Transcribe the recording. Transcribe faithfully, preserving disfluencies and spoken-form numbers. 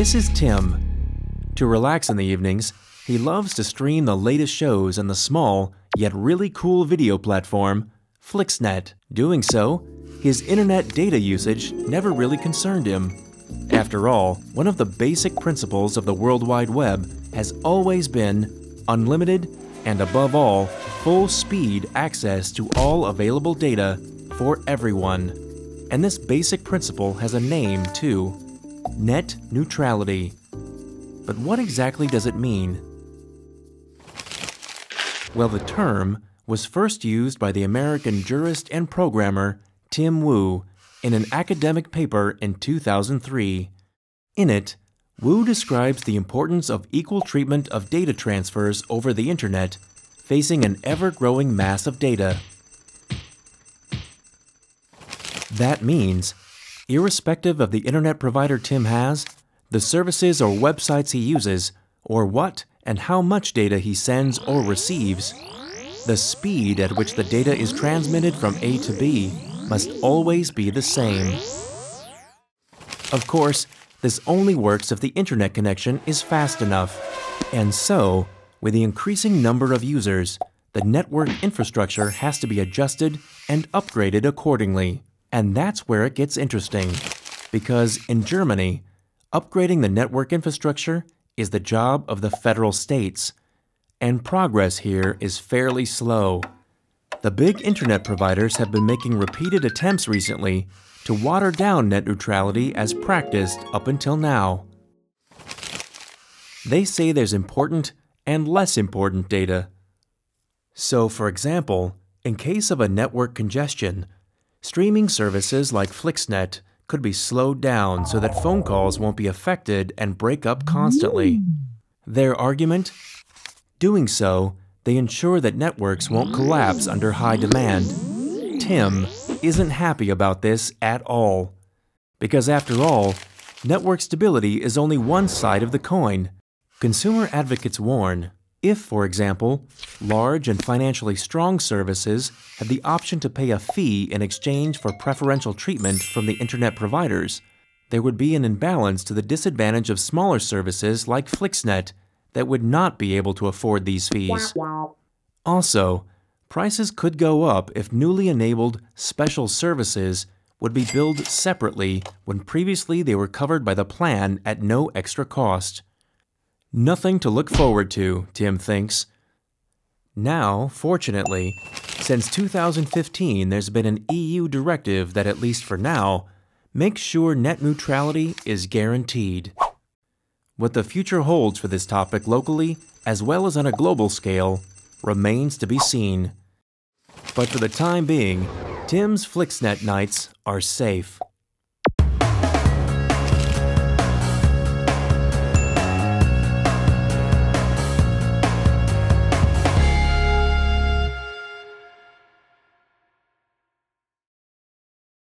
This is Tim. To relax in the evenings, he loves to stream the latest shows on the small yet really cool video platform, Flixnet. Doing so, his internet data usage never really concerned him. After all, one of the basic principles of the World Wide Web has always been unlimited and, above all, full speed access to all available data for everyone. And this basic principle has a name too: net neutrality. But what exactly does it mean? Well, the term was first used by the American jurist and programmer Tim Wu in an academic paper in two thousand three. In it, Wu describes the importance of equal treatment of data transfers over the internet facing an ever-growing mass of data. That means, irrespective of the internet provider Tim has, the services or websites he uses, or what and how much data he sends or receives, the speed at which the data is transmitted from A to B must always be the same. Of course, this only works if the internet connection is fast enough. And so, with the increasing number of users, the network infrastructure has to be adjusted and upgraded accordingly. And that's where it gets interesting, because in Germany, upgrading the network infrastructure is the job of the federal states, and progress here is fairly slow. The big internet providers have been making repeated attempts recently to water down net neutrality as practiced up until now. They say there's important and less important data. So, for example, in case of a network congestion, streaming services like Flixnet could be slowed down so that phone calls won't be affected and break up constantly. Their argument? Doing so, they ensure that networks won't collapse under high demand. Tim isn't happy about this at all, because after all, network stability is only one side of the coin. Consumer advocates warn, if, for example, large and financially strong services have the option to pay a fee in exchange for preferential treatment from the internet providers, there would be an imbalance to the disadvantage of smaller services like Flixnet that would not be able to afford these fees. Also, prices could go up if newly enabled special services would be billed separately when previously they were covered by the plan at no extra cost. Nothing to look forward to, Tim thinks. Now, fortunately, since two thousand fifteen there's been an E U directive that, at least for now, makes sure net neutrality is guaranteed. What the future holds for this topic locally, as well as on a global scale, remains to be seen. But for the time being, Tim's Flixnet nights are safe.